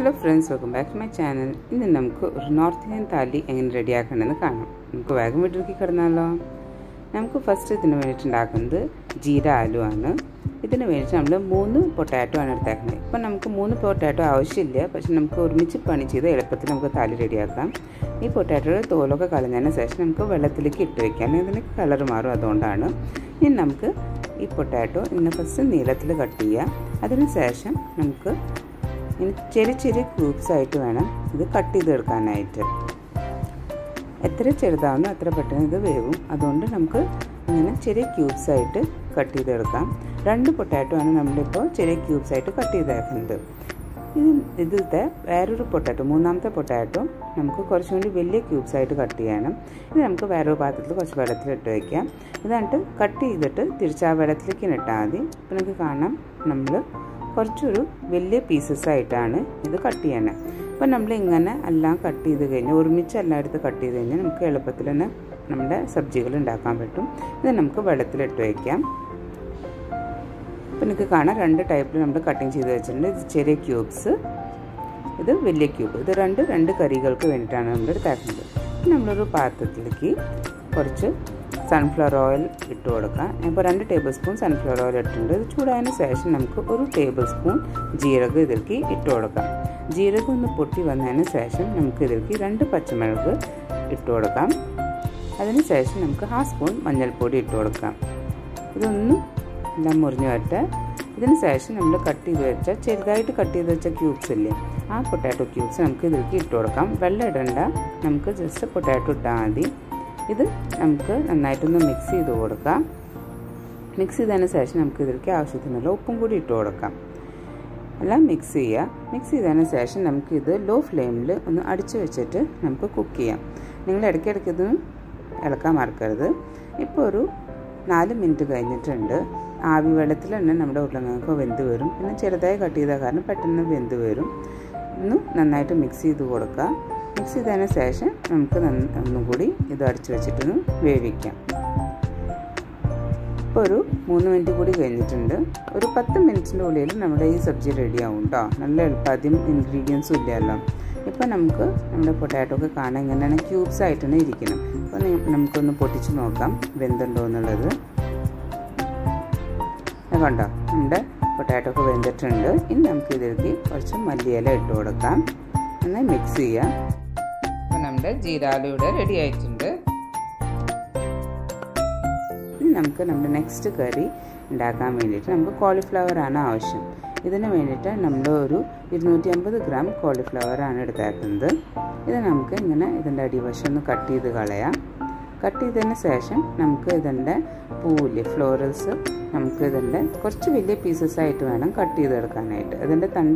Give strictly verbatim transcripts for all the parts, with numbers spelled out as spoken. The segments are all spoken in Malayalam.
Hello friends, welcome back to my channel. In this video, we will ready to first, we will jeera aloo. We will three potato. Now, we will potato. We potato. We will cut this potato in first nilathil in cherry cherry groups item ana idu cut edu edukanayitte ethra cherudavano athra pettana idu vegum adonde namukku ingane cherry cubes aite cut edu edukam rendu potato ana nammal ipo cherry cubes aite cut edu edukkundu idu iduthe veroru potato moonamathe potato namukku korchundi velliya cubes aite cut cheyanam idu namukku veroru paathathil korchu velathil ittu vekkam idantu cut edittu tiricha velathilku nettaadi ipo namukku kaanam nammal Villa pieces site and the cuttiana. But Namlingana, Allah cutti the gain, or Mitchell light the cutti the engine, Kalapatilana, Namda, subjugul and Dakametum, then Namka Vadathlet to Ekam Penicana, under type number cutting the cherry cubes, the Villa cube, the under and the curriculum went under the tackle. Number of path the sunflower oil इट्टो रखा, एपर अंडे tablespoon sunflower oil अट्टन्दे, तो छोड़ा ऐने session नमको ओरु tablespoon जीरा के इधर की इट्टो रखा, जीरा को उन्हें पोटी बनाए ने session नमके इधर की रंडे पच्चमल के इट्टो रखा, अदने session नमको half spoon मंजल पोटी इट्टो रखा, इधर उन्हें लम्बोर्न्यो अट्टा, इधर session नमले कट्टी दो अच्छा, चेरगाइट कट्टी दो अच्छा cube चले, आ potato cubes नमके इधर की इट्टो रखा, वेल्ला डंडा नमके जस्ट potato डांडी This is the mix. The mix is a session. We will mix the mix. The mix is a session. We will low flame. We will cook it. We will cook it. We will cook it. We will cook it. We will cook Mix it in a session, Namka Nugudi, either Churchitan, Vavika. Peru, Munu Intigudi Venditunda, or Patha Minchno Lil Namada subject radia unta, Nalel Padim ingredients Udella. Ipanamka, Namda potato canang and a cube site and a rikinum. Namka no potation of them, when the donor leather. Naganda, under potato when the tender, in Namkidaki, or some Maliela Dodakam. Mix here. And we will ready the next curry. We will cauliflower. This is the two hundred fifty grams cauliflower. This is the cut of the cut of the session. We will cut the florals. We will cut pieces of the cut the cut We will cut the pieces of the cut. We will cut the pieces of the cut. We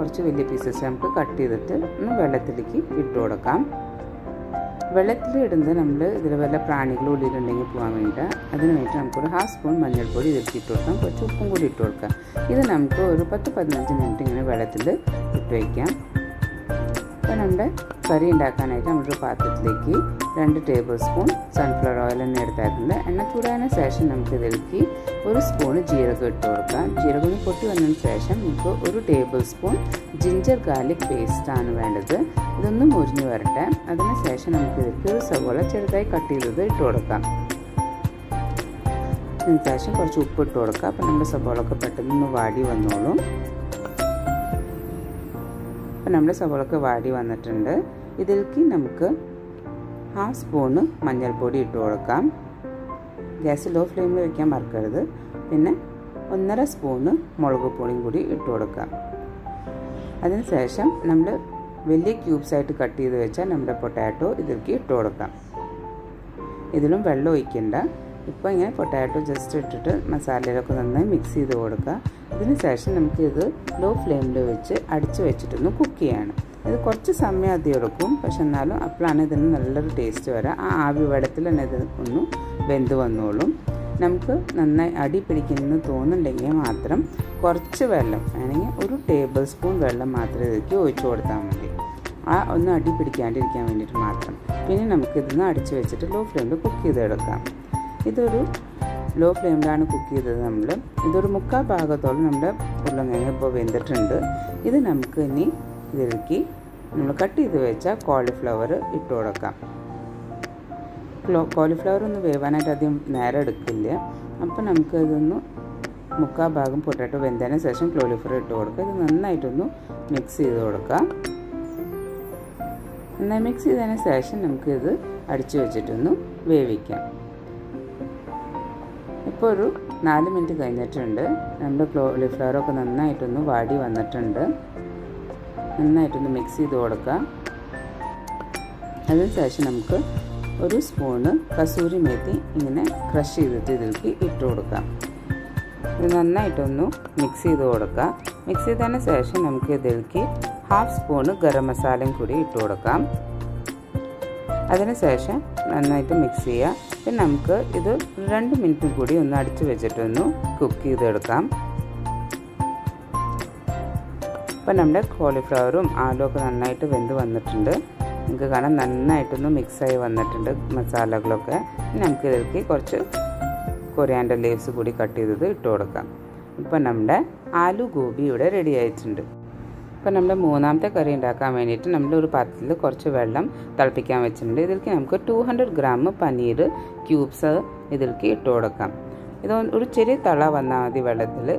will cut the half spoon of the cut. We will cut the half spoon of the cut. We will cut the half one spoon of jeera eduttorukka jeera gonu potti vannadinu sesham nukku one tablespoon ginger garlic paste aanu vendathu idonnu murinju varatte adine sesham namukku idukku savola cherudayi cut cheyidathu ittorukka in sesham korchu uppu ittorukka appo namma savola okke pettannu vaadi vannolum appo namma savola okke vaadi vannittunde idilkku namukku half spoon manjal podi ittorukka Gas low flame will become marker. Then, one spoon, Mologo pulling goody, it todoka. Other session, number Willy cube side to cut either which number potato, either key todoka. Idilum bello ikenda, if a potato just a little masala and mix the vodka. Then a session, number low flame to which add to it no cookie. This is a very good thing. This is a very good thing. This is a very good thing. This is a very good I will not dip it candy cabinet matram. Pininum could not church at a low flame to cook either. This low ഫ്ലെയിമിലാണ് കുക്ക് ചെയ്തത് നമ്മൾ. ഇതൊരു മുക്കാൽ ഭാഗത്തോളം നമ്മുടെ ഉരുളക്കിഴങ്ങ് ഇപ്പോൾ വെന്തിട്ടുണ്ട്. ഇത് നമുക്ക് ഇനി ഇതിലേക്ക് നമ്മൾ കട്ട് ചെയ്ത് വെച്ച കോളിഫ്ലവർ ഇട്ട് കൊടുക്കാം. കോളിഫ്ലവർ ഒന്ന് വേവാനായിട്ട് അധികം നേരം എടുക്കില്ല. അപ്പം നമുക്ക് ഇതൊന്ന് മുക്കാൽ ഭാഗം പൊട്ടാറ്റോ വെന്തതിന് ശേഷം കോളിഫ്ലവർ ഇട്ട് കൊടുക്കുക. ഇത് നന്നായിട്ടൊന്ന് മിക്സ് ചെയ്ത് കൊടുക്കാം. നന്നായി മിക്സ് ചെയ്തതിന് ശേഷം നമുക്കിത് അടിച്ചു വെച്ചിട്ടൊന്ന് വേവിക്കാം. ഇപ്പോൾ ഒരു നാല് മിനിറ്റ് കഴിഞ്ഞിട്ടുണ്ട്. നമ്മുടെ കോളിഫ്ലവറൊക്കെ നന്നായിട്ടൊന്ന് വാടി വന്നിട്ടുണ്ട്. നന്നായിട്ടൊന്ന് മിക്സ് ചെയ്ത് കൊടുക്കാം. അതിനുശേഷം നമുക്ക് ഒരു സ്പൂണ് കസൂരി മേത്തി ഇങ്ങനെ ക്രഷ് ചെയ്തിട്ട് ഇതിലേക്ക് ഇട്ട് കൊടുക്കാം. ഇത് നന്നായിട്ടൊന്ന് മിക്സ് ചെയ്ത് കൊടുക്കാം. മിക്സ് ചെയ്തതിന് ശേഷം നമുക്ക് ഇതിലേക്ക് ഹാഫ് സ്പൂണ് ഗരം മസാലയും കൂടി ഇട്ട് കൊടുക്കാം. അതിനുശേഷം നന്നായിട്ട് മിക്സ് ചെയ്യാം. പിന്നെ നമുക്ക് ഇത് രണ്ട് മിനിറ്റും കൂടി ഒന്ന് അടിച്ച് വെച്ചിട്ടൊന്ന് കുക്ക് ചെയ്തെടുക്കാം. അപ്പം നമ്മുടെ കോളിഫ്ലവറും ആലു ഒക്കെ നന്നായിട്ട് വെന്ത് വന്നിട്ടുണ്ട്. നമുക്ക് കാണാൻ നന്നായിട്ടൊന്ന് മിക്സായി വന്നിട്ടുണ്ട് മസാലകളൊക്കെ. നമുക്ക് ഇതിലേക്ക് കുറച്ച് കൊറിയാൻഡർ ലീവ്സ് കൂടി കട്ട് ചെയ്തത് ഇട്ട് കൊടുക്കാം. ഇപ്പം നമ്മുടെ ആലു ഗോബി ഇവിടെ റെഡി ആയിട്ടുണ്ട്. ഇപ്പം നമ്മുടെ മൂന്നാമത്തെ കറി ഉണ്ടാക്കാൻ വേണ്ടിയിട്ട് നമ്മളൊരു പാത്രത്തിൽ കുറച്ച് വെള്ളം തിളപ്പിക്കാൻ വെച്ചിട്ടുണ്ട്. ഇതിലേക്ക് നമുക്ക് two hundred gram paneer cubes ഇതിലേക്ക് ഇട്ട് കൊടുക്കാം. ഇത് ഒരു ചെറിയ തള വന്നാൽ മതി വെള്ളത്തിൽ.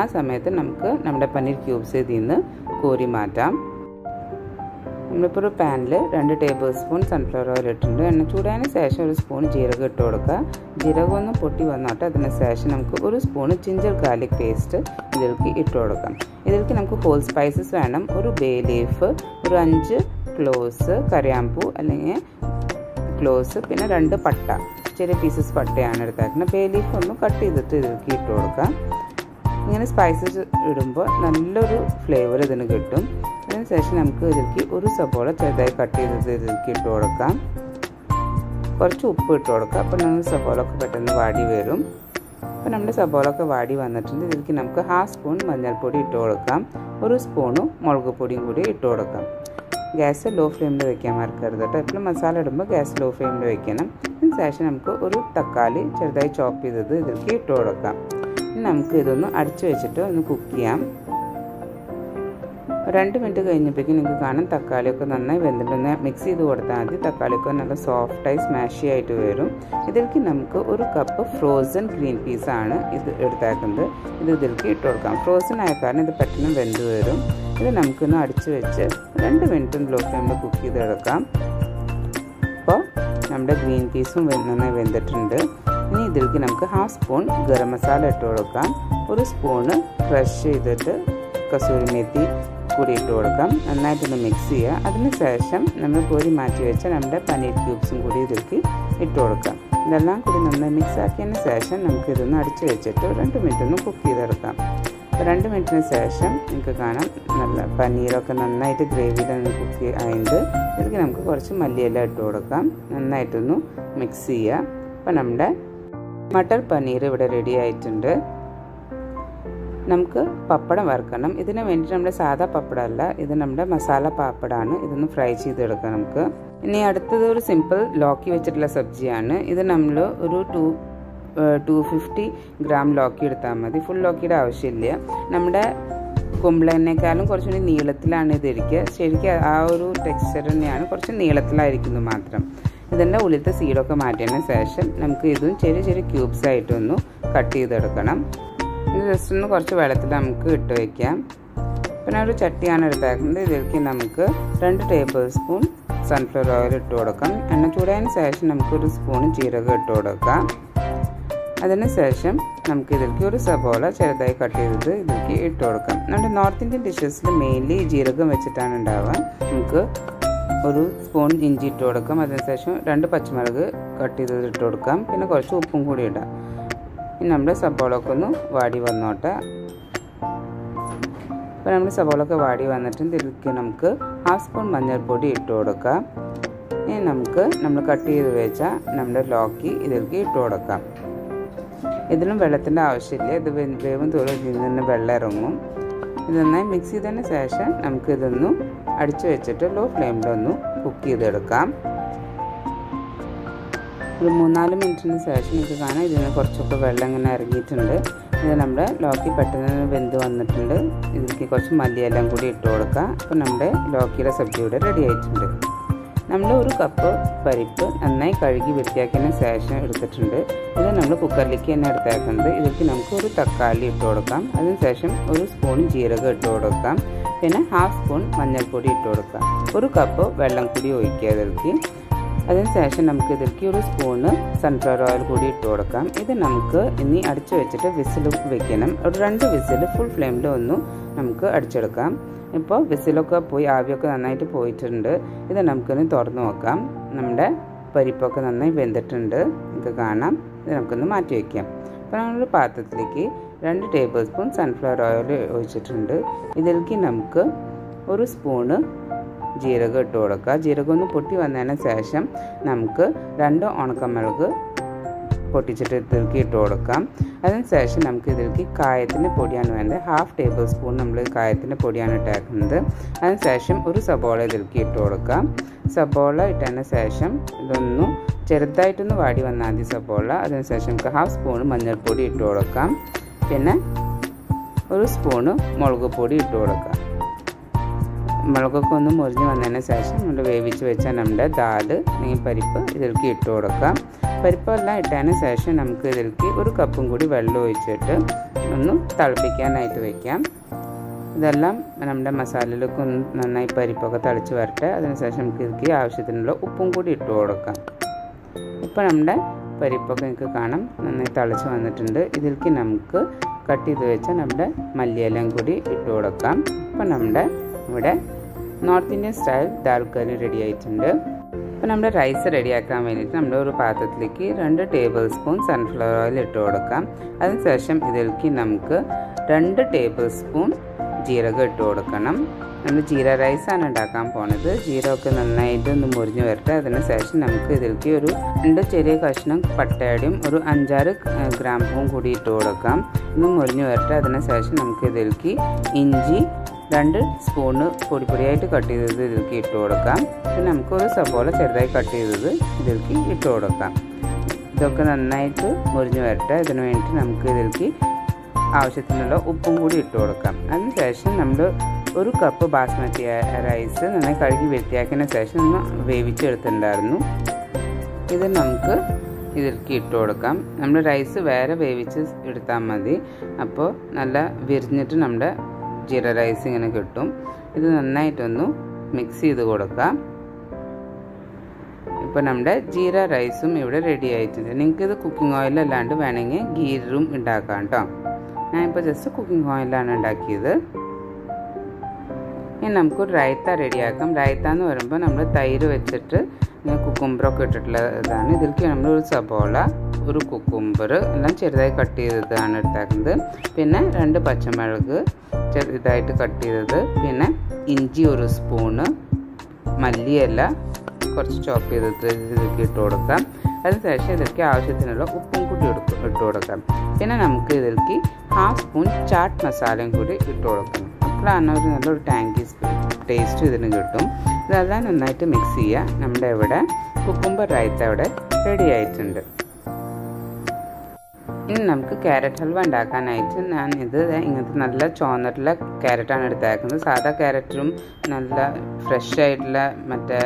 ആ സമയത്ത് നമുക്ക് നമ്മുടെ പനീർ ക്യൂബ്സ് ഇതിൽ നിന്ന് കോരി മാറ്റാം. നമ്മളിപ്പോൾ ഒരു പാനിൽ രണ്ട് ടേബിൾ സ്പൂൺ സൺഫ്ലവർ ഓയിൽ ഇട്ടിട്ടുണ്ട്. എണ്ണ ചൂടായതിന് ശേഷം ഒരു സ്പൂൺ ജീരകം ഇട്ട് കൊടുക്കുക. ജീരകം ഒന്ന് പൊട്ടി വന്നോട്ടെ. അതിന് ശേഷം നമുക്ക് ഒരു സ്പൂൺ ജിഞ്ചർ ഗാർലിക് പേസ്റ്റ് ഇതിലേക്ക് ഇട്ട് കൊടുക്കാം. ഇതിലേക്ക് നമുക്ക് ഹോൾ സ്പൈസസ് വേണം. ഒരു ബേ ലീഫ്, ഒരു അഞ്ച് ക്ലോസ് കറിയാമ്പൂ അല്ലെങ്കിൽ ക്ലോസ്, പിന്നെ രണ്ട് പട്ട, ചെറിയ പീസസ് പട്ടയാണ് എടുത്തേക്കുന്നത്. ബേ ലീഫ് ഒന്ന് കട്ട് ചെയ്തിട്ട് ഇതിലേക്ക് ഇട്ട് കൊടുക്കാം. ഇങ്ങനെ സ്പൈസസ് ഇടുമ്പോൾ നല്ലൊരു ഫ്ലേവർ ഇതിന് കിട്ടും. അതിനുശേഷം നമുക്ക് ഇതിലേക്ക് ഒരു സബോള ചെറുതായി കട്ട് ചെയ്തത് ഇതിലേക്ക് ഇട്ട് കൊടുക്കാം. കുറച്ച് ഉപ്പ് ഇട്ട് കൊടുക്കാം. അപ്പോൾ നമ്മൾ സബോളൊക്കെ പെട്ടെന്ന് വാടി വരും. അപ്പോൾ നമ്മുടെ സബോളൊക്കെ വാടി വന്നിട്ടുണ്ട്. ഇതിലേക്ക് നമുക്ക് ഹാഫ് സ്പൂൺ മഞ്ഞൾപ്പൊടി ഇട്ട് കൊടുക്കാം. ഒരു സ്പൂണും മുളക് പൊടിയും കൂടി ഇട്ട് കൊടുക്കാം. ഗ്യാസ് ലോ ഫ്ലെയിമിൽ വയ്ക്കാൻ മറക്കരുത് കേട്ടോ. എപ്പോഴും മസാല ഇടുമ്പോൾ ഗ്യാസ് ലോ ഫ്ലെയിമിൽ വയ്ക്കണം. അതിനുശേഷം നമുക്ക് ഒരു തക്കാളി ചെറുതായി ചോപ്പ് ചെയ്തത് ഇതിലേക്ക് ഇട്ട് കൊടുക്കാം. നമുക്ക് ഇതൊന്ന് അടിച്ചു വെച്ചിട്ട് ഒന്ന് കുക്ക് ചെയ്യാം. രണ്ട് മിനിറ്റ് കഴിഞ്ഞപ്പോഴേക്കും നിങ്ങൾക്ക് കാണാം തക്കാളിയൊക്കെ നന്നായി വെന്തിട്ടൊന്ന് മിക്സ് ചെയ്ത് കൊടുത്താൽ മതി. തക്കാളിയൊക്കെ നല്ല സോഫ്റ്റായി സ്മാഷി ആയിട്ട് വരും. ഇതിലേക്ക് നമുക്ക് ഒരു കപ്പ് ഫ്രോസൺ ഗ്രീൻ പീസാണ് ഇത് എടുത്തേക്കുന്നത്. ഇത് ഇതിലേക്ക് ഇട്ട് കൊടുക്കാം. ഫ്രോസൺ ആയ കാരണം ഇത് പെട്ടെന്ന് വെന്ത് വരും. ഇത് നമുക്കൊന്ന് അടിച്ചു വെച്ച് രണ്ട് മിനിറ്റും ലോ ഫ്ലെയിമിൽ കുക്ക് ചെയ്തെടുക്കാം. അപ്പോൾ നമ്മുടെ ഗ്രീൻ പീസും നന്നായി വെന്തിട്ടുണ്ട്. ഇനി ഇതിലേക്ക് നമുക്ക് ഹാഫ് സ്പൂൺ ഗരം മസാല ഇട്ട് കൊടുക്കാം. ഒരു സ്പൂണ് ക്രഷ് ചെയ്തിട്ട് കസൂരി മേത്തി കൂടി ഇട്ട് കൊടുക്കാം. നന്നായിട്ടൊന്ന് മിക്സ് ചെയ്യുക. അതിനുശേഷം നമ്മൾ കോരി മാറ്റി വെച്ച നമ്മുടെ പനീർ ക്യൂബ്സും കൂടി ഇതിലേക്ക് ഇട്ട് കൊടുക്കാം. ഇതെല്ലാം കൂടി നന്നായി മിക്സ് ആക്കിയതിന് ശേഷം നമുക്കിതൊന്ന് അടിച്ചു വെച്ചിട്ട് രണ്ട് മിനിറ്റ് ഒന്ന് കുക്ക് ചെയ്തെടുക്കാം. രണ്ട് മിനിറ്റിന് ശേഷം നമുക്ക് കാണാം നല്ല പനീറൊക്കെ നന്നായിട്ട് ഗ്രേവിയിലൊന്ന് കുക്ക് ആയത്. ഇതിലേക്ക് നമുക്ക് കുറച്ച് മല്ലിയില ഇട്ട് കൊടുക്കാം. നന്നായിട്ടൊന്ന് മിക്സ് ചെയ്യുക. അപ്പം നമ്മുടെ മട്ടർ പനീർ ഇവിടെ റെഡി ആയിട്ടുണ്ട്. നമുക്ക് പപ്പടം വറുക്കണം. ഇതിന് വേണ്ടി നമ്മുടെ സാധാ പപ്പടമല്ല, ഇത് നമ്മുടെ മസാല പപ്പടമാണ്. ഇതൊന്ന് ഫ്രൈ ചെയ്തെടുക്കാം നമുക്ക്. ഇനി അടുത്തത് ഒരു സിമ്പിൾ ലോക്കി വെച്ചിട്ടുള്ള സബ്ജിയാണ്. ഇത് നമ്മൾ ഒരു ടു ടു ഫിഫ്റ്റി ഗ്രാം ലോക്കി എടുത്താൽ മതി. ഫുൾ ലോക്കിയുടെ ആവശ്യമില്ല. നമ്മുടെ കുമ്പളേനേക്കാളും കുറച്ചുകൂടി നീളത്തിലാണ് ഇതിരിക്കുക. ശരിക്കും ആ ഒരു ടെക്സ്ചർ തന്നെയാണ്, കുറച്ച് നീളത്തിലായിരിക്കുന്നു മാത്രം. ഇതിൻ്റെ ഉള്ളിലത്തെ സീഡൊക്കെ മാറ്റിയതിന് ശേഷം നമുക്ക് ഇതും ചെറിയ ചെറിയ ക്യൂബ്സ് ആയിട്ടൊന്ന് കട്ട് ചെയ്തെടുക്കണം. ഇത് ജസ്റ്റ് ഒന്ന് കുറച്ച് വെള്ളത്തിൽ നമുക്ക് ഇട്ട് വയ്ക്കാം. പിന്നെ ഒരു ചട്ടിയാണ് എടുത്തേക്കുന്നത്. ഇതിലേക്ക് നമുക്ക് രണ്ട് ടേബിൾ സ്പൂൺ സൺഫ്ലവർ ഓയിൽ ഇട്ട് കൊടുക്കാം. എണ്ണ ചൂടായതിന് ശേഷം നമുക്കൊരു സ്പൂൺ ജീരകം ഇട്ട് കൊടുക്കാം. അതിന് ശേഷം നമുക്ക് ഇതിലേക്ക് ഒരു സബോള ചെറുതായി കട്ട് ചെയ്തത് ഇതിലേക്ക് ഇട്ട് കൊടുക്കാം. നമ്മുടെ നോർത്ത് ഇന്ത്യൻ ഡിഷസിൽ മെയിൻലി ജീരകം വെച്ചിട്ടാണ് ഉണ്ടാവുക. നമുക്ക് ഒരു സ്പൂൺ ഇഞ്ചി ഇട്ട് കൊടുക്കാം. അതിനുശേഷം രണ്ട് പച്ചമുളക് കട്ട് ചെയ്തത് ഇട്ട് കൊടുക്കാം. പിന്നെ കുറച്ച് ഉപ്പും കൂടി ഇടാം. പിന്നെ നമ്മുടെ സബോളൊക്കെ ഒന്ന് വാടി വന്നോട്ടെ. അപ്പോൾ നമ്മുടെ സബോളൊക്കെ വാടി വന്നിട്ട് ഇതിലേക്ക് നമുക്ക് ഹാഫ് സ്പൂൺ മഞ്ഞൾപ്പൊടി ഇട്ട് കൊടുക്കാം. ഇനി നമുക്ക് നമ്മൾ കട്ട് ചെയ്ത് വെച്ച നമ്മുടെ ലോക്കി ഇതിലേക്ക് ഇട്ട് കൊടുക്കാം. ഇതിലും വെള്ളത്തിൻ്റെ ആവശ്യമില്ല. ഇത് വേവും തോറും ഇതിൽ നിന്ന് വെള്ളം ഇറങ്ങും. ഇത് നന്നായി മിക്സ് ചെയ്തതിന് ശേഷം നമുക്കിതൊന്നും അടിച്ചു വെച്ചിട്ട് ലോ ഫ്ലെയിമിലൊന്ന് കുക്ക് ചെയ്തെടുക്കാം. ഒരു മൂന്നാല് മിനിറ്റിന് ശേഷം നമുക്ക് കാണാം ഇതിനെ കുറച്ചൊക്കെ വെള്ളം ഇങ്ങനെ ഇറങ്ങിയിട്ടുണ്ട്. ഇത് നമ്മുടെ ലോക്കി പെട്ടെന്ന് വെന്ത് വന്നിട്ടുണ്ട്. ഇതിലേക്ക് കുറച്ച് മല്ലിയെല്ലാം കൂടി ഇട്ട് കൊടുക്കുക. അപ്പോൾ നമ്മുടെ ലോക്കിയുടെ സബ്ജി ഇവിടെ റെഡി ആയിട്ടുണ്ട്. നമ്മൾ ഒരു കപ്പ് പരിപ്പ് നന്നായി കഴുകി വൃത്തിയാക്കിയതിന് ശേഷം എടുത്തിട്ടുണ്ട്. ഇത് നമ്മൾ കുക്കറിലേക്ക് തന്നെ എടുത്തേക്കുന്നത്. ഇതിലേക്ക് നമുക്ക് ഒരു തക്കാളി ഇട്ട് കൊടുക്കാം. അതിനുശേഷം ഒരു സ്പൂൺ ജീരകം ഇട്ട് കൊടുക്കാം. പിന്നെ ഹാഫ് സ്പൂൺ മഞ്ഞൾപ്പൊടി ഇട്ട് കൊടുക്കാം. ഒരു കപ്പ് വെള്ളം കൂടി ഒഴിക്കുക ഇതിലേക്ക്. അതിനുശേഷം നമുക്ക് ഇതിലേക്ക് ഒരു സ്പൂണ് സൺഫ്ലവർ ഓയിൽ കൂടി ഇട്ട് കൊടുക്കാം. ഇത് നമുക്ക് ഇനി അടിച്ചു വെച്ചിട്ട് വിസിൽ വെക്കണം. ഒരു രണ്ട് വിസിൽ ഫുൾ ഫ്ലെയിമിൽ ഒന്ന് നമുക്ക് അടിച്ചെടുക്കാം. ഇപ്പോൾ വിസിലൊക്കെ പോയി ആവിയൊക്കെ നന്നായിട്ട് പോയിട്ടുണ്ട്. ഇത് നമുക്കൊന്ന് തുറന്നു നോക്കാം. നമ്മുടെ പരിപ്പൊക്കെ നന്നായി വെന്തിട്ടുണ്ട് നമുക്ക് കാണാം. ഇത് നമുക്കൊന്ന് മാറ്റി വയ്ക്കാം. അപ്പോൾ നമ്മളൊരു പാത്രത്തിലേക്ക് രണ്ട് ടേബിൾ സ്പൂൺ സൺഫ്ലവർ ഓയിൽ ഒഴിച്ചിട്ടുണ്ട്. ഇതിലേക്ക് നമുക്ക് ഒരു സ്പൂണ് ജീരകം ഇട്ട് കൊടുക്കുക. ജീരകം ഒന്ന് പൊട്ടി വന്നതിന് ശേഷം നമുക്ക് രണ്ട് ഉണക്കമുളക് പൊട്ടിച്ചിട്ട് ഇതിലേക്ക് ഇട്ട് കൊടുക്കാം. അതിനുശേഷം നമുക്ക് ഇതിലേക്ക് കായത്തിൻ്റെ പൊടിയാണ് വേണ്ടത്. ഹാഫ് ടേബിൾ സ്പൂൺ നമ്മൾ കായത്തിൻ്റെ പൊടിയാണ് ഇട്ടേക്കുന്നത്. അതിനുശേഷം ഒരു സബോള ഇതിലേക്ക് ഇട്ട് കൊടുക്കാം. സബോള ഇട്ടതിന് ശേഷം ഇതൊന്നു ചെറുതായിട്ടൊന്ന് വാടി വന്നാൽ മതി സബോള. അതിനുശേഷം നമുക്ക് ഹാഫ് സ്പൂൺ മഞ്ഞൾപ്പൊടി ഇട്ട് കൊടുക്കാം. പിന്നെ ഒരു സ്പൂണ് മുളക് പൊടി ഇട്ട് കൊടുക്കാം. മുളകൊക്കെ ഒന്ന് മുറിഞ്ഞ് വന്നതിന് ശേഷം നമ്മൾ വേവിച്ച് വെച്ചാൽ നമ്മുടെ ദാല് ഈ പരിപ്പ് ഇതിലേക്ക് ഇട്ട് കൊടുക്കാം. പരിപ്പെല്ലാം ഇട്ടതിന് ശേഷം നമുക്ക് ഇതിലേക്ക് ഒരു കപ്പും കൂടി വെള്ളം ഒഴിച്ചിട്ട് ഒന്ന് തിളപ്പിക്കാനായിട്ട് വയ്ക്കാം. ഇതെല്ലാം നമ്മുടെ മസാലയിലൊക്കെ ഒന്ന് നന്നായി പരിപ്പൊക്കെ തളിച്ച് വരട്ടെ. അതിനുശേഷം നമുക്ക് ഇതിലേക്ക് ആവശ്യത്തിനുള്ള ഉപ്പും കൂടി ഇട്ട് കൊടുക്കാം. ഇപ്പോൾ നമ്മുടെ പരിപ്പൊക്കെ നിങ്ങൾക്ക് കാണാം നന്നായി തളിച്ച് വന്നിട്ടുണ്ട്. ഇതിലേക്ക് നമുക്ക് കട്ട് ചെയ്ത് വെച്ചാൽ നമ്മുടെ മല്ലിയിലയും കൂടി ഇട്ട് കൊടുക്കാം. ഇപ്പോൾ നമ്മുടെ ഇവിടെ north Indian style dal curry ready ആയിട്ടുണ്ട്. അപ്പോൾ നമ്മുടെ റൈസ് റെഡിയാക്കാൻ വേണ്ടിയിട്ട് നമ്മുടെ ഒരു പാത്രത്തിലേക്ക് രണ്ട് ടേബിൾ സ്പൂൺ സൺഫ്ലവർ ഓയിൽ ഇട്ട് കൊടുക്കാം. അതിനുശേഷം ഇതിലേക്ക് നമുക്ക് രണ്ട് ടേബിൾ സ്പൂൺ ജീരകം ഇട്ട് കൊടുക്കണം. നമ്മൾ ജീര റൈസാണ് ഉണ്ടാക്കാൻ പോണത്. ജീരകമൊക്കെ നന്നായിട്ട് ഒന്ന് മുറിഞ്ഞ് വരട്ടെ. അതിനുശേഷം നമുക്ക് ഇതിലേക്ക് ഒരു രണ്ട് ചെറിയ കഷ്ണം പട്ടയും ഒരു അഞ്ചാറ് ഗ്രാമ്പും കൂടി ഇട്ട് കൊടുക്കാം. ഒന്ന് മുറിഞ്ഞ് വരട്ടെ. അതിനുശേഷം നമുക്ക് ഇതിലേക്ക് ഇഞ്ചി രണ്ട് സ്പൂണ് പൊടി പൊടിയായിട്ട് കട്ട് ചെയ്തത് ഇതിലേക്ക് ഇട്ട് കൊടുക്കാം. പിന്നെ നമുക്കൊരു സബോള ചെറുതായി കട്ട് ചെയ്തത് ഇതിലേക്ക് ഇട്ട് കൊടുക്കാം. ഇതൊക്കെ നന്നായിട്ട് മുറിഞ്ഞ് വരട്ടെ. ഇതിനു വേണ്ടി നമുക്ക് ഇതിലേക്ക് ആവശ്യത്തിനുള്ള ഉപ്പും കൂടി ഇട്ട് കൊടുക്കാം. അതിനുശേഷം നമ്മൾ ഒരു കപ്പ് ബാസ്മതി റൈസ് നന്നായി കഴുകി വൃത്തിയാക്കിയതിന് ശേഷം ഒന്ന് വേവിച്ചെടുത്തിട്ടുണ്ടായിരുന്നു. ഇത് നമുക്ക് ഇതിലേക്ക് ഇട്ട് കൊടുക്കാം. നമ്മൾ റൈസ് വേറെ വേവിച്ച് എടുത്താൽ മതി. അപ്പോൾ നല്ല വിരിഞ്ഞിട്ട് നമ്മുടെ ജീര റൈസ് ഇങ്ങനെ കിട്ടും. ഇത് നന്നായിട്ടൊന്ന് മിക്സ് ചെയ്ത് കൊടുക്കാം. ഇപ്പോൾ നമ്മുടെ ജീര റൈസും ഇവിടെ റെഡി ആയിട്ടുണ്ട്. നിങ്ങൾക്കിത് കുക്കിംഗ് ഓയിലല്ലാണ്ട് വേണമെങ്കിൽ ഗീറും ഉണ്ടാക്കാം കേട്ടോ. ഞാനിപ്പോൾ ജസ്റ്റ് കുക്കിംഗ് ഓയിലാണ് ഉണ്ടാക്കിയത്. ഇനി നമുക്ക് റൈത്ത റെഡിയാക്കാം. റൈത്ത എന്ന് പറയുമ്പോൾ നമ്മൾ തൈര് വെച്ചിട്ട് കുക്കുംബറൊക്കെ ഇട്ടിട്ടുള്ളതാണ്. ഇതിലേക്ക് നമ്മളൊരു സബോള ഒരു കുക്കുംബർ എല്ലാം ചെറുതായി കട്ട് ചെയ്തതാണ് എടുത്താക്കുന്നത്. പിന്നെ രണ്ട് പച്ചമുളക് ചെറുതായിട്ട് കട്ട് ചെയ്തത്, പിന്നെ ഇഞ്ചി ഒരു സ്പൂണ്, മല്ലിയില കുറച്ച് ചോപ്പ് ചെയ്തിട്ട് ഇതിലേക്ക് ഇട്ട് കൊടുക്കാം. അതിനുശേഷം ഇതിലേക്ക് ആവശ്യത്തിനുള്ള ഉപ്പും കൂടി ഇട്ട് കൊടുക്കാം. പിന്നെ നമുക്ക് ഇതിലേക്ക് ഹാഫ് സ്പൂൺ ചാറ്റ് മസാലയും കൂടി ഇട്ട് കൊടുക്കണം. അപ്പോഴാണ് ഒരു നല്ലൊരു ടാങ്കി ടേസ്റ്റ് ഇതിന് കിട്ടും. ഇതെല്ലാം നന്നായിട്ട് മിക്സ് ചെയ്യുക. നമ്മുടെ ഇവിടെ കുക്കുംബർ റൈത്ത ഇവിടെ റെഡി ആയിട്ടുണ്ട്. ഇനി നമുക്ക് ക്യാരറ്റ് ഹൽവ ഉണ്ടാക്കാനായിട്ട് ഞാൻ ഇത് ഇങ്ങനത്തെ നല്ല ചോന്നിട്ടുള്ള ക്യാരറ്റാണ് എടുത്തേക്കുന്നത്. സാധാ ക്യാരറ്റും നല്ല ഫ്രഷ് ആയിട്ടുള്ള മറ്റേ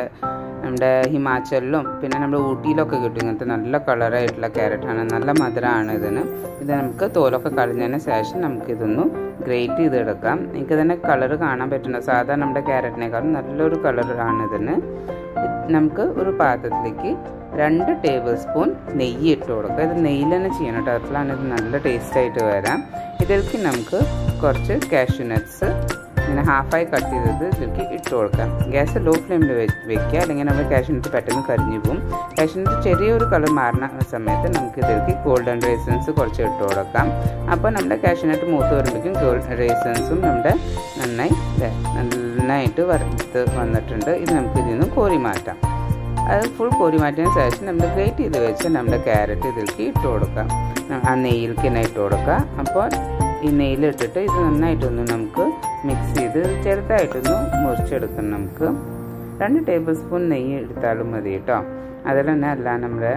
നമ്മുടെ ഹിമാചലിലും പിന്നെ നമ്മുടെ ഊട്ടിയിലൊക്കെ കിട്ടും ഇങ്ങനത്തെ നല്ല കളറായിട്ടുള്ള ക്യാരറ്റാണ്. നല്ല മധുരമാണ് ഇതിന്. ഇത് നമുക്ക് തോലൊക്കെ കളഞ്ഞതിന് ശേഷം നമുക്കിതൊന്ന് ഗ്രേറ്റ് ചെയ്തെടുക്കാം. എനിക്കിതിൻ്റെ കളറ് കാണാൻ പറ്റുന്ന സാധാരണ നമ്മുടെ ക്യാരറ്റിനേക്കാളും നല്ലൊരു കളറാണ് ഇതിന്. നമുക്ക് ഒരു പാത്രത്തിലേക്ക് രണ്ട് ടേബിൾ സ്പൂൺ നെയ്യ് ഇട്ട് കൊടുക്കുക. ഇത് നെയ്യിൽ തന്നെ ചെയ്യണം കേട്ടോ. അപ്പോഴാണ് ഇത് നല്ല ടേസ്റ്റായിട്ട് വരാം. ഇതിലേക്ക് നമുക്ക് കുറച്ച് കാഷ്യൂ നട്ട്സ് ഇങ്ങനെ ഹാഫായി കട്ട് ചെയ്തത് ഇതിലേക്ക് ഇട്ട് കൊടുക്കാം. ഗ്യാസ് ലോ ഫ്ലെയിമിൽ വെക്കുക, അല്ലെങ്കിൽ നമ്മൾ കാഷ്യൂ നട്ട്സ് പെട്ടെന്ന് കരിഞ്ഞു പോകും. കാഷ്യൂ നട്ട്സ് ചെറിയൊരു കളർ മാറുന്ന സമയത്ത് നമുക്ക് ഇതിലേക്ക് ഗോൾഡൻ റേസൻസ് കുറച്ച് ഇട്ട് കൊടുക്കാം. അപ്പോൾ നമ്മുടെ കാഷ്യൂ നട്ട് മൂത്ത് വരുമ്പോഴേക്കും ഗോൾഡൻ റേസൻസും നമ്മുടെ നന്നായി നന്നായിട്ട് വറുത്ത് വന്നിട്ടുണ്ട്. ഇത് നമുക്ക് ഇതിൽ നിന്ന് കോരി മാറ്റാം. അത് ഫുൾ കോരി മാറ്റിയതിന് ശേഷം നമ്മൾ ഗ്രേറ്റ് ചെയ്ത് വെച്ച് നമ്മുടെ ക്യാരറ്റ് ഇതിലേക്ക് ഇട്ട് കൊടുക്കാം. ആ നെയ്യിലേക്ക് തന്നെ ഇട്ട് കൊടുക്കുക. അപ്പോൾ ഈ നെയ്യിലിട്ടിട്ട് ഇത് നന്നായിട്ടൊന്ന് നമുക്ക് മിക്സ് ചെയ്ത് ചെറുതായിട്ടൊന്ന് മുറിച്ചെടുക്കണം. നമുക്ക് രണ്ട് ടേബിൾ സ്പൂൺ നെയ്യ് എടുത്താലും മതി കേട്ടോ. അതിൽ തന്നെ അല്ല നമ്മുടെ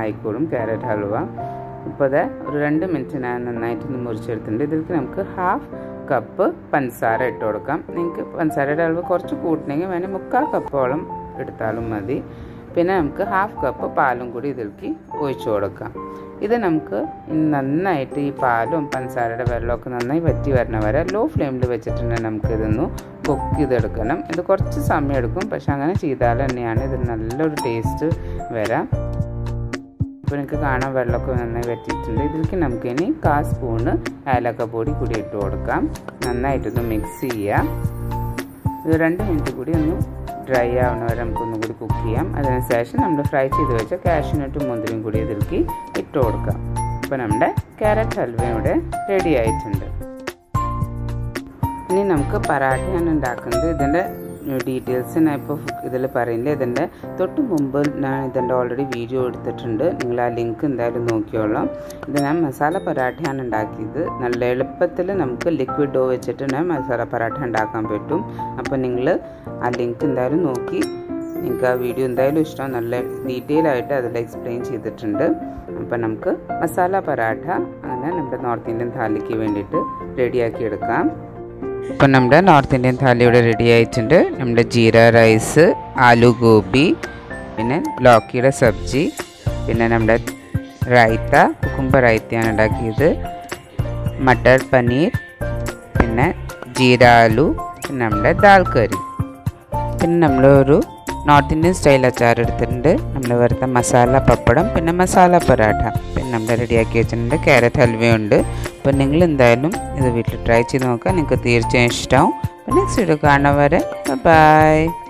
ആയിക്കോളും കാരറ്റ് ഹൽവ. ഇപ്പോൾ അത് ഒരു രണ്ട് മിനിറ്റ് ഞാൻ നന്നായിട്ടൊന്ന് മുറിച്ചെടുത്തിട്ടുണ്ട്. ഇതിലേക്ക് നമുക്ക് ഹാഫ് കപ്പ് പഞ്ചസാര ഇട്ട് കൊടുക്കാം. നിങ്ങൾക്ക് പഞ്ചസാരയുടെ അളവ് കുറച്ച് കൂട്ടണമെങ്കിൽ വേണമെങ്കിൽ മുക്കാൽ കപ്പോളം എടുത്താലും മതി. പിന്നെ നമുക്ക് ഹാഫ് കപ്പ് പാലും കൂടി ഇതിലേക്ക് ഒഴിച്ചു കൊടുക്കാം. ഇത് നമുക്ക് നന്നായിട്ട് ഈ പാലും പഞ്ചസാരയുടെ വെള്ളമൊക്കെ നന്നായി വറ്റി വരണ വരെ ലോ ഫ്ലെയിമിൽ വെച്ചിട്ടുണ്ടെങ്കിൽ നമുക്കിതൊന്ന് കുക്ക് ചെയ്തെടുക്കണം. ഇത് കുറച്ച് സമയം എടുക്കും, പക്ഷെ അങ്ങനെ ചെയ്താൽ തന്നെയാണ് ഇത് നല്ലൊരു ടേസ്റ്റ് വരാം. ഇപ്പോൾ എനിക്ക് കാണാൻ വെള്ളമൊക്കെ നന്നായി വറ്റിയിട്ടുണ്ട്. ഇതിലേക്ക് നമുക്കിനി കാൽ സ്പൂണ് ഏലക്കപ്പൊടി കൂടി ഇട്ട് കൊടുക്കാം. നന്നായിട്ടൊന്ന് മിക്സ് ചെയ്യാം. ഇത് രണ്ട് മിനിറ്റ് കൂടി ഒന്ന് ഡ്രൈ ആവുന്ന വരെ നമുക്കൊന്നും കൂടി കുക്ക് ചെയ്യാം. അതിനുശേഷം നമ്മൾ ഫ്രൈ ചെയ്ത് വെച്ച കാഷ്യൂനട്ടും മുന്തിരിയും കൂടി ഇതിലേക്ക് ഇട്ട് കൊടുക്കാം. അപ്പോൾ നമ്മുടെ ക്യാരറ്റ് ഹൽവ ഇവിടെ റെഡി ആയിട്ടുണ്ട്. ഇനി നമുക്ക് പരാഠയാണ് ഉണ്ടാക്കുന്നത്. ഇതിൻ്റെ ഡീറ്റെയിൽസ് ഞാൻ ഇപ്പോൾ ഇതിൽ പറയുന്നില്ല. ഇതിൻ്റെ തൊട്ട് മുമ്പ് ഞാൻ ഇതിൻ്റെ ഓൾറെഡി വീഡിയോ എടുത്തിട്ടുണ്ട്. നിങ്ങൾ ആ ലിങ്ക് എന്തായാലും നോക്കിയോളാം. ഇത് ഞാൻ മസാല പരാഠയാണ് ഉണ്ടാക്കിയത്. നല്ല എളുപ്പത്തിൽ നമുക്ക് ലിക്വിഡ് ഡോ വെച്ചിട്ട് ഞാൻ മസാല പരാഠ ഉണ്ടാക്കാൻ പറ്റും. അപ്പോൾ നിങ്ങൾ ആ ലിങ്ക് എന്തായാലും നോക്കി നിങ്ങൾക്ക് ആ വീഡിയോ എന്തായാലും ഇഷ്ടം. നല്ല ഡീറ്റെയിൽ ആയിട്ട് അതിൽ എക്സ്പ്ലെയിൻ ചെയ്തിട്ടുണ്ട്. അപ്പം നമുക്ക് മസാല പരാഠ അങ്ങനെ നമ്മുടെ നോർത്ത് ഇന്ത്യൻ താലിക്ക് വേണ്ടിയിട്ട് റെഡിയാക്കിയെടുക്കാം. ഇപ്പം നമ്മുടെ നോർത്ത് ഇന്ത്യൻ താലി ഇവിടെ റെഡി ആയിട്ടുണ്ട്. നമ്മുടെ ജീര റൈസ്, ആലു ഗോബി, പിന്നെ ലോക്കിയുടെ സബ്ജി, പിന്നെ നമ്മുടെ റൈത്ത, കുക്കുംബർ റൈത്തയാണ് ഉണ്ടാക്കിയത്, മട്ടർ പനീർ, പിന്നെ ജീര ആലു, പിന്നെ നമ്മുടെ ദാൽ കറി, പിന്നെ നമ്മളൊരു നോർത്ത് ഇന്ത്യൻ സ്റ്റൈൽ അച്ചാർ എടുത്തിട്ടുണ്ട്, നമ്മുടെ വെറുതെ മസാല പപ്പടം, പിന്നെ മസാല പരാഠ, പിന്നെ നമ്മുടെ റെഡിയാക്കി വെച്ചിട്ടുണ്ട് ക്യാരറ്റ് ഹൽവയുണ്ട്. അപ്പോൾ നിങ്ങൾ എന്തായാലും ഇത് വീട്ടിൽ ട്രൈ ചെയ്ത് നോക്കുക. നിങ്ങൾക്ക് തീർച്ചയായും ഇഷ്ടമാവും. അപ്പോൾ നെക്സ്റ്റ് വീഡിയോ കാണുന്നവരെ ബൈ.